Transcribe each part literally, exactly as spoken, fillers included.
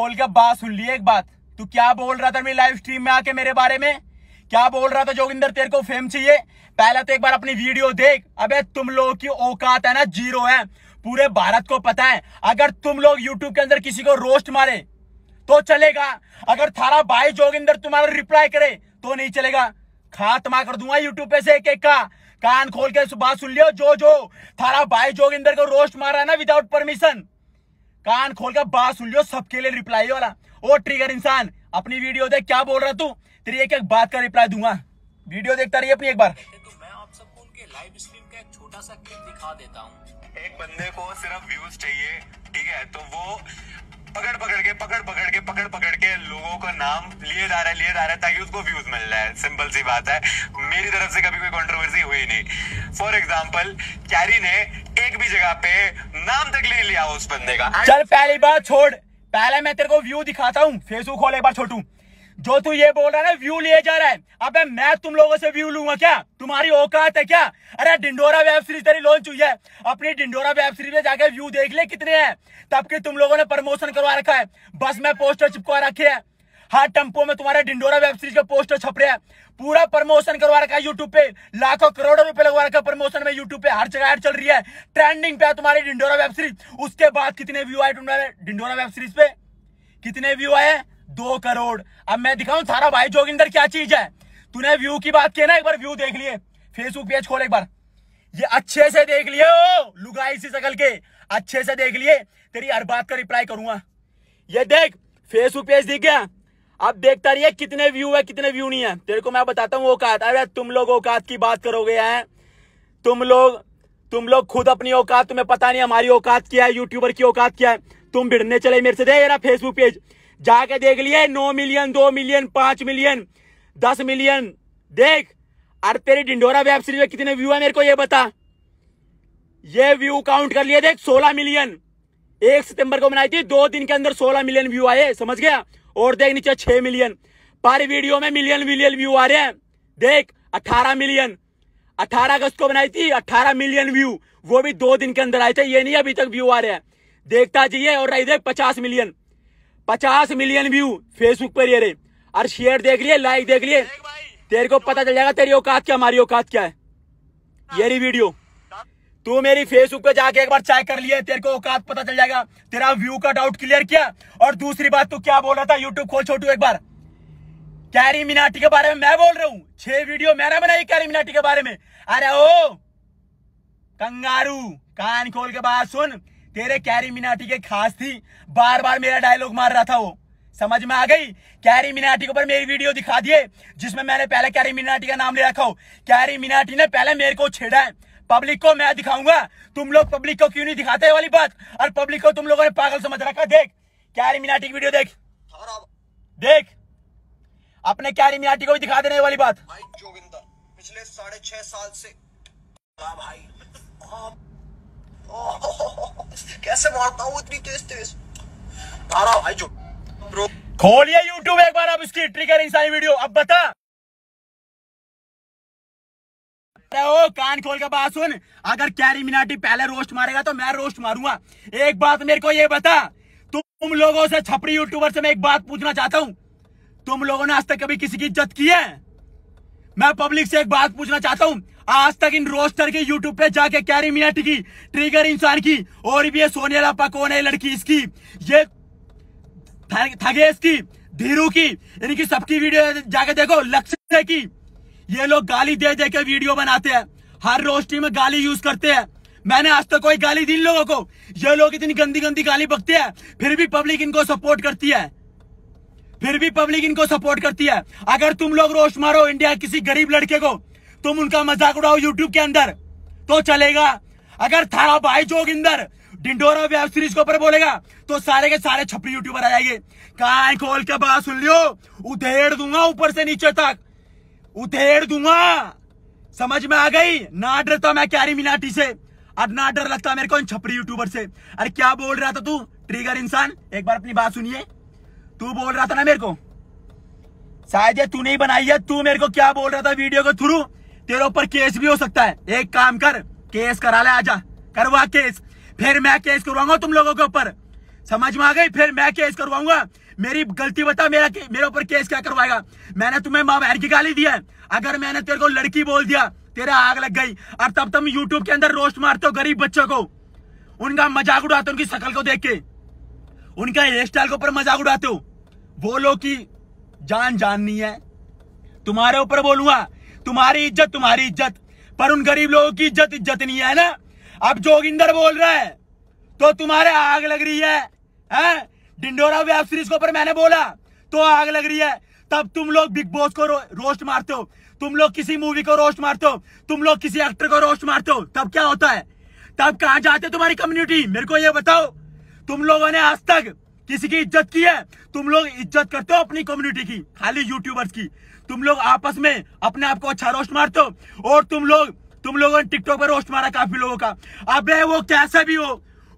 बोल के बात सुन ली एक बात, तू क्या बोल रहा था मेरी लाइव स्ट्रीम में आके मेरे बारे में? क्या बोल रहा था जोगिंदर तेरे को फेम चाहिए? पहला तो एक बार अपनी वीडियो देख। अबे तुम लोगों की औकात है ना जीरो है, पूरे भारत को पता है। अगर तुम लोग यूट्यूब के अंदर किसी को रोस्ट मारे तो चलेगा, अगर थारा भाई जोगिंदर तुम्हारा रिप्लाई करे तो नहीं चलेगा। खात्मा कर दूंगा यूट्यूब पे से एक एक का। कान खोल के बात सुन लियो, जो जो थारा भाई जोगिंदर को रोस्ट मारा है ना विदाउट परमिशन, कान खोल के बात सुन लियो, सबके लिए रिप्लाई वाला। ओ ट्रिगर इंसान, अपनी वीडियो देख, क्या बोल रहा तू, तेरी एक एक बात का रिप्लाई दूंगा। वीडियो देखता रहिए अपनी एक बार। तो मैं आप सबको उनके लाइव स्ट्रीम का एक छोटा सा क्लिप दिखा देता हूं। एक बंदे को सिर्फ व्यूज चाहिए, ठीक है, तो वो पकड़ पकड़ के पकड़ पकड़ के पकड़ पकड़ के लोगों का नाम लिए जा रहा है लिए जा रहा है ताकि उसको व्यूज मिल रहा है। सिंपल सी बात है, मेरी तरफ से कभी कोई कंट्रोवर्सी हुई नहीं। फॉर एग्जांपल, कैरी ने एक भी जगह पे नाम तक ले लिया उस बंदे का। चल पहली बार छोड़, पहले मैं तेरे को व्यू दिखाता हूँ। फेसबुक खोल एक बार छोटू। जो तू ये बोल रहा है ना व्यू लिए जा रहा है, अबे मैं तुम लोगों से व्यू लूंगा क्या? तुम्हारी औकात है क्या? अरे डिंडोरा वेब सीरीज तेरी लॉन्च हुई है, अपनी डिंडोरा वेब सीरीज में जाके व्यू देख ले कितने हैं, तब कि तुम लोगों ने प्रमोशन करवा रखा है, बस में पोस्टर चिपकवा रखे है। हर टम्पो में तुम्हारे डिंडोरा वेब सीरीज के पोस्टर छप रहे हैं, पूरा प्रमोशन करवा रखा है यूट्यूब पे, लाखों करोड़ों रुपए लगवा रखा है प्रमोशन में यूट्यूब पे, हर जगह ऐड चल रही है, ट्रेंडिंग पे है तुम्हारी डिंडोरा वेब सीरीज। उसके बाद कितने व्यू आए तुम्हारे डिंडोरा वेब सीरीज पे? कितने व्यू आए? दो करोड़। अब मैं दिखाऊं थारा भाई जोगिंदर क्या चीज है। तूने व्यू की बात की ना, एक बार व्यू देख लिए, फेसबुक पेज खोल एक बार, ये अच्छे से देख लिए, लुगाई सी शकल के अच्छे से देख लिए, तेरी हर बात का रिप्लाई करूंगा। ये देख फेसबुक पेज दिख गया, अब देखता रहिए कितने व्यू है कितने व्यू नहीं है। तेरे को मैं बताता हूँ औकात। अरे तुम लोग औकात की बात करोगे हैं, तुम लोग तुम लोग खुद अपनी औकात, तुम्हें पता नहीं हमारी औकात क्या है, यूट्यूबर की औकात क्या है। तुम भिड़ने चले मेरे से, दे ना फेसबुक पेज जाके देख लिए, नौ मिलियन, दो मिलियन, पांच मिलियन, दस मिलियन। देख अरे तेरी डिंडोरा वेब सीरीज में कितने व्यू है मेरे को ये बता। ये व्यू काउंट कर लिए, देख सोलह मिलियन, एक सितंबर को बनाई थी, दो दिन के अंदर सोलह मिलियन व्यू आए, समझ गया। और देख नीचे छह मिलियन, पर वीडियो में मिलियन मिलियन व्यू आ रहे हैं। देख अठारह मिलियन, अठारह अगस्त को बनाई थी, अठारह मिलियन व्यू, वो भी दो दिन के अंदर आए थे, ये नहीं अभी तक व्यू आ रहे हैं, देखता जाइए। और रही देख पचास मिलियन, पचास मिलियन व्यू फेसबुक पर ये रहे। अरे शेयर देख लिए, लाइक देख लिए, तेरे को पता चल जाएगा तेरी औकात क्या, हमारी औकात क्या है। ये रही वीडियो, तू मेरी फेसबुक पे जाके एक बार चेक कर लिए, तेरे को औकात पता चल जाएगा। तेरा व्यू का डाउट क्लियर किया। और दूसरी बात, तू क्या बोल रहा था, यूट्यूब खोल छोटू एक बार, कैरी मिनाटी के बारे में मैं बोल रहा हूँ, छह वीडियो मैंने बनाई कैरी मिनाटी के बारे में। अरे ओ कंगारू, कान खोल के बात सुन, तेरे कैरी मिनाटी के खास थी, बार बार मेरा डायलॉग मार रहा था, वो समझ में आ गई। कैरी मिनाटी के ऊपर मेरी वीडियो दिखा दिए जिसमें मैंने पहले कैरी मिनाटी का नाम ले रखा हो। कैरी मिनाटी ने पहले मेरे को छेड़ा है, पब्लिक को मैं दिखाऊंगा, तुम लोग पब्लिक को क्यों नहीं दिखाते वाली बात, और पब्लिक को तुम लोगों ने पागल समझ रखा। देख कैरी मिनाटी की वीडियो देख, देख अपने कैरी मिनाटी को भी दिखा देने वाली बात। पिछले साढ़े छह साल से भाई कैसे मारता हूँ इतनी तेज तेज, थारा भाई जो ब्रो खोलिए यूट्यूब एक बार, अब इसकी ट्रिगर इंसान वीडियो। अब बता ओ, कान खोल के बात सुन, अगर कैरी मिनाटी पहले रोस्ट मारेगा तो मैं रोस्ट मारूंगा। एक बात मेरे को ये बता, तुम लोगों से छपरी यूट्यूबर से मैं एक बात पूछना चाहता हूँ, तुम लोगों ने आज तक कभी किसी की इज्जत की है? मैं पब्लिक से एक बात पूछना चाहता हूँ, आज तक इन रोस्टर के यूट्यूब पे जाके कैरी मिनाटी की, ट्रिगर इंसान की, और भी ये सोनिया लाप्पा कौन है लड़की इसकी, ये थगेश की, धीरू की, इनकी सबकी वीडियो जाके देखो, लक्ष्य की। ये लोग गाली दे दे के वीडियो बनाते हैं, हर रोस्टिंग में गाली यूज करते हैं। मैंने आज तक कोई गाली दी इन लोगों को, ये लोग इतनी गंदी गंदी गाली बकते हैं, फिर भी पब्लिक इनको सपोर्ट करती है, फिर भी पब्लिक इनको सपोर्ट करती है। अगर तुम लोग रोस्ट मारो इंडिया किसी गरीब लड़के को, तुम उनका मजाक उड़ाओ यूट्यूब के अंदर तो चलेगा। अगर थारा भाई जोगिंदर डिंडोरा वेब सीरीज के ऊपर बोलेगा तो सारे के सारे छपरी यूट्यूबर आ जाएंगे। कान खोल के बात सुन लियो, उधेड़ दूंगा ऊपर से नीचे तक, उधेड़ दूंगा, समझ में आ गई। ना डरता मैं कैरी मिनाटी से, अब ना डर लगता मेरे को इन छपरी यूट्यूबर से। अरे क्या बोल रहा था तू ट्रिगर इंसान, एक बार अपनी बात सुनिए। तू बोल रहा था ना मेरे को, शायद ये तू नहीं बनाई है, तू मेरे को क्या बोल रहा था वीडियो के थ्रू, तेरे ऊपर केस भी हो सकता है। एक काम कर, केस करा ले, आजा करवा केस, फिर मैं केस करवाऊंगा तुम लोगों के ऊपर, समझ में आ गई? फिर मैं केस करवाऊंगा, मेरी गलती बता, मेरा मेरे ऊपर केस क्या करवाएगा? मैंने तुम्हें माँ बहन की गाली दी है, अगर मैंने तेरे को लड़की बोल दिया तेरा आग लग गई। और तब तुम यूट्यूब के अंदर रोस्ट मारते हो गरीब बच्चों को, उनका मजाक उड़ाते हो, उनकी शकल को देख के, उनका हेयर स्टाइल के ऊपर मजाक उड़ाते हो। बोलो कि जान जान नहीं है, तुम्हारे ऊपर बोलूंगा, तुम्हारी इज्जत तुम्हारी इज्जत, पर उन गरीब लोगों की इज्जत इज्जत नहीं है ना। अब जोगिंदर बोल रहा है तो तुम्हारे आग लग रही है, है? डिंडोरा वेब सीरीज के ऊपर मैंने बोला तो आग लग रही है। तब तुम लोग बिग बॉस को रो, रोस्ट मारते हो, तुम लोग किसी मूवी को रोस्ट मारते हो, तुम लोग किसी एक्टर को रोस्ट मारते हो, तब क्या होता है? तब कहाँ जाते हो तुम्हारी कम्युनिटी? मेरे को ये बताओ, तुम लोगों ने आज तक किसी की इज्जत की है? तुम लोग इज्जत करते हो अपनी कम्युनिटी की, खाली यूट्यूबर्स की। तुम लोग आपस में अपने आप को अच्छा रोस्ट मारते हो, और तुम लोग तुम लोगों ने टिकटॉक पर रोस्ट मारा काफी लोगों का। अबे वो कैसा भी हो,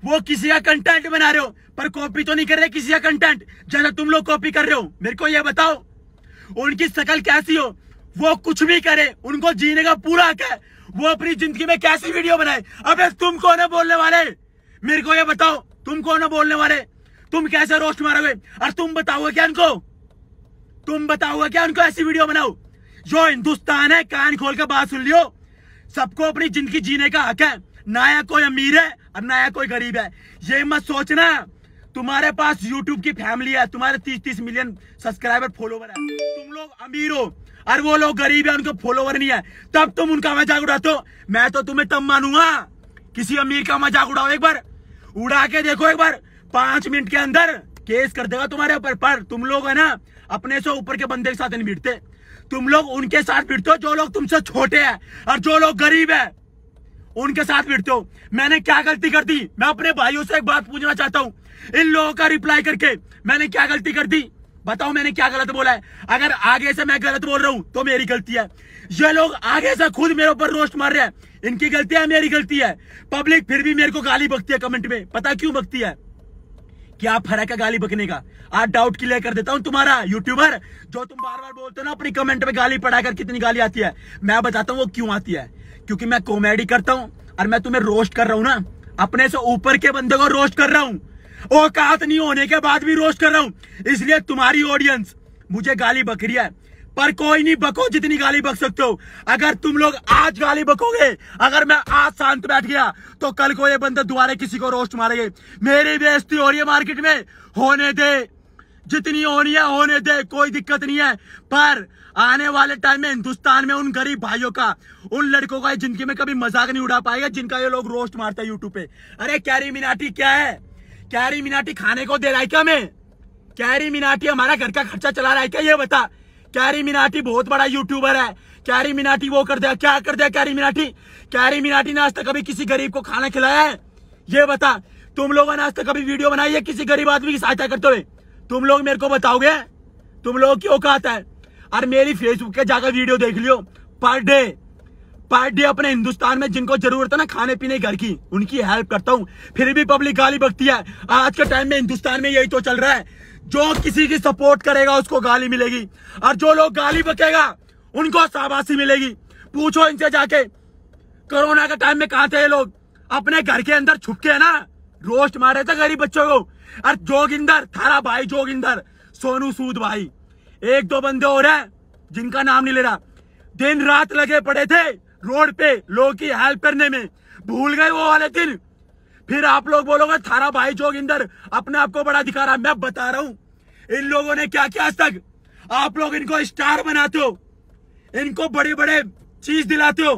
वो किसी का कंटेंट बना रहे हो, पर कॉपी तो नहीं कर रहे किसी का कंटेंट जैसा तुम लोग कॉपी कर रहे हो। मेरे को ये बताओ, उनकी शकल कैसी हो, वो कुछ भी करे, उनको जीने का पूरा हक है, वो अपनी जिंदगी में कैसी वीडियो बनाए। अबे तुम कौन है बोलने वाले? मेरे को ये बताओ, तुम कौन है बोलने वाले? तुम कैसे रोस्ट मारोगे? और तुम बताओगे क्या उनको? तुम बताओगे क्या उनको ऐसी वीडियो बनाओ? जो हिंदुस्तान है, कान खोल के बात सुन लियो, सबको अपनी जिंदगी जीने का हक है, नया कोई अमीर है और नया कोई गरीब है। ये मत सोचना तुम्हारे पास यूट्यूब की फैमिली है, तुम्हारे तीस तीस मिलियन सब्सक्राइबर फॉलोवर है, तुम लोग अमीर हो और वो लोग गरीब है, उनको फॉलोवर नहीं है, तब तुम उनका मजाक उड़ाते हो। मैं तो तुम्हें तब मानूंगा, किसी अमीर का मजाक उड़ाओ, एक बार उड़ा के देखो, एक बार पांच मिनट के अंदर केस कर देगा तुम्हारे ऊपर। पर तुम लोग है ना अपने से ऊपर के बंदे के साथ नहीं भिड़ते, तुम लोग उनके साथ भिड़ते हो जो लोग तुमसे छोटे हैं और जो लोग गरीब है, उनके साथ भिड़ते हो। मैंने क्या गलती कर दी? मैं अपने भाइयों से एक बात पूछना चाहता हूँ, इन लोगों का रिप्लाई करके मैंने क्या गलती कर दी? बताओ मैंने क्या गलत बोला है? अगर आगे से मैं गलत बोल रहा हूँ तो मेरी गलती है, ये लोग आगे से खुद मेरे ऊपर रोस्ट मार रहे हैं, इनकी गलती है, मेरी गलती है। पब्लिक फिर भी मेरे को गाली बकती है कमेंट में, पता क्यों बकती है? क्या फर्क है गाली बकने का? आज डाउट क्लियर कर देता हूँ तुम्हारा। यूट्यूबर जो तुम बार बार बोलते हो ना अपनी कमेंट में गाली पढ़ा कर, कितनी गाली आती है मैं बताता हूँ वो क्यों आती है। क्योंकि मैं कॉमेडी करता हूँ और मैं तुम्हें रोस्ट कर रहा हूँ ना, अपने से ऊपर के बंदे को रोस्ट कर रहा हूँ, औकात नहीं होने के बाद भी रोस्ट कर रहा हूँ, इसलिए तुम्हारी ऑडियंस मुझे गाली बक रही है। पर कोई नहीं, बको जितनी गाली बक सकते हो। अगर तुम लोग आज गाली बकोगे, अगर मैं आज शांत बैठ गया तो कल को ये बंदा दोबारा किसी को रोस्ट मारेंगे, मेरी बेइज्जती हो रही है मार्केट में, होने दे, जितनी होनी है होने दे, कोई दिक्कत नहीं है। पर आने वाले टाइम में हिंदुस्तान में उन गरीब भाइयों का, उन लड़कों का जिंदगी में कभी मजाक नहीं उड़ा पाएगा जिनका ये लोग रोस्ट मारता है यूट्यूब पे। अरे CarryMinati क्या है? CarryMinati खाने को दे रहा है क्या हमें? CarryMinati हमारा घर का खर्चा चला रहा है क्या? ये बता। CarryMinati बहुत बड़ा यूट्यूबर है, CarryMinati वो कर दिया, क्या कर दिया CarryMinati? CarryMinati ने आज तक कभी किसी गरीब को खाना खिलाया है? ये बता। तुम लोगों ने आज तक कभी वीडियो बनाई है किसी गरीब आदमी की सहायता करते हुए? तुम लोग मेरे को बताओगे? तुम लोगों की औकात है? और मेरी फेसबुक के जाकर वीडियो देख लियो, पर डे पर डे अपने हिंदुस्तान में जिनको जरूरत है ना खाने पीने घर की, उनकी हेल्प करता हूँ, फिर भी पब्लिक गाली बकती है। आज के टाइम में हिंदुस्तान में यही तो चल रहा है, जो किसी की सपोर्ट करेगा उसको गाली मिलेगी और जो लोग गाली बकेगा उनको शाबाशी मिलेगी। पूछो इनसे जाके, कोरोना के टाइम में कहाँ थे ये लोग? अपने घर के अंदर छुपके है ना रोस्ट मारे थे गरीब बच्चों को। और जोगिंदर, थारा भाई जोगिंदर, सोनू सूद भाई, एक दो बंदे और हैं जिनका नाम नहीं ले रहा, दिन रात लगे पड़े थे रोड पे लोगों की हेल्प करने में, भूल गए वो वाले दिन। फिर आप लोग बोलोगे थारा भाई जोगिंदर अपने आप को बड़ा दिखा रहा है। मैं बता रहा हूं इन लोगों ने क्या किया आज तक। आप लोग इनको स्टार बनाते हो, इनको बड़े बड़े चीज दिलाते हो,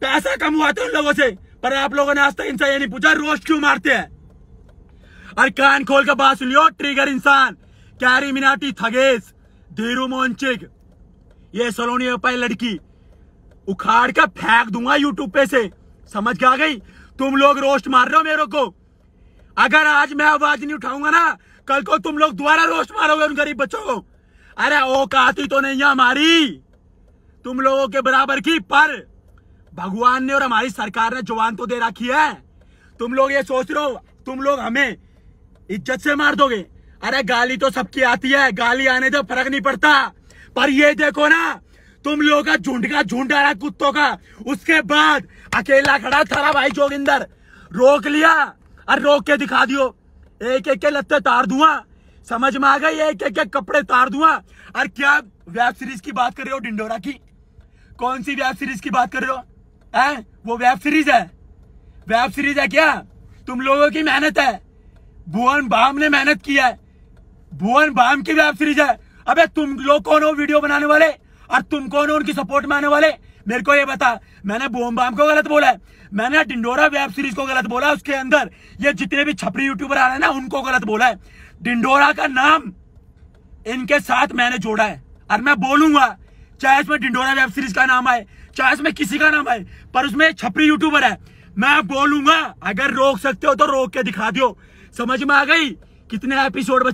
पैसा कमवाते हो इन लोगों से, पर आप लोगों ने आज तक इनसे ये नहीं पूछा रोस्ट क्यों मारते हैं। और कान खोल के बात सुनियो, ट्रिगर इंसान, CarryMinati, थगेश, धीरू मोहनचिक, ये सोनी लप्पा लड़की उखाड़ के फेंक दूंगा यूट्यूब पे से, समझ के आ गई? तुम लोग रोस्ट मार रहे हो मेरे को, अगर आज मैं आवाज नहीं उठाऊंगा ना कल को तुम लोग दोबारा रोस्ट मारोगे उन गरीब बच्चों को। अरे औकात ही तो नहीं है हमारी तुम लोगों के बराबर की। पर भगवान ने और हमारी सरकार ने जुबान तो दे रखी है, तुम लोग ये सोच रहे हो तुम लोग हमें इज्जत से मार दोगे। अरे गाली तो सबकी आती है, गाली आने से फर्क नहीं पड़ता, पर ये देखो ना तुम लोगों का झुंड का झुंड आ रहा कुत्तों का, उसके बाद अकेला खड़ा थारा भाई जोगिंदर, रोक लिया और रोक के दिखा दियो। एक एक के लत्ते तार दूंगा, समझ में आ गई? एक एक के कपड़े तार दूंगा। और क्या वेब सीरीज की बात कर रहे हो डिंडोरा की? कौन सी वेब सीरीज की बात कर रहे हो हैं? वो वेब सीरीज है, वेब सीरीज है क्या? तुम लोगों की मेहनत है, भुवन बाम ने मेहनत किया है, भुवन बाम की वेब सीरीज है। अबे तुम लोग कौन हो वीडियो बनाने वाले, और तुम कौन हो उनकी सपोर्ट में आने वाले? मेरे को ये बता। मैंने भुवन बाम को गलत बोला है, मैंने डिंडोरा वेब सीरीज को गलत बोला, उसके अंदर ये जितने भी छपरी यूट्यूबर आ रहे हैं ना उनको गलत बोला है। डिंडोरा का नाम इनके साथ मैंने जोड़ा है, और मैं बोलूंगा चाहे इसमें डिंडोरा वेब सीरीज का नाम आए, चाहे इसमें किसी का नाम आए, पर उसमें छपरी यूट्यूबर है, मैं बोलूंगा। अगर रोक सकते हो तो रोक के दिखा दियो। समझ में आ गई? कितने एपिसोड बचे?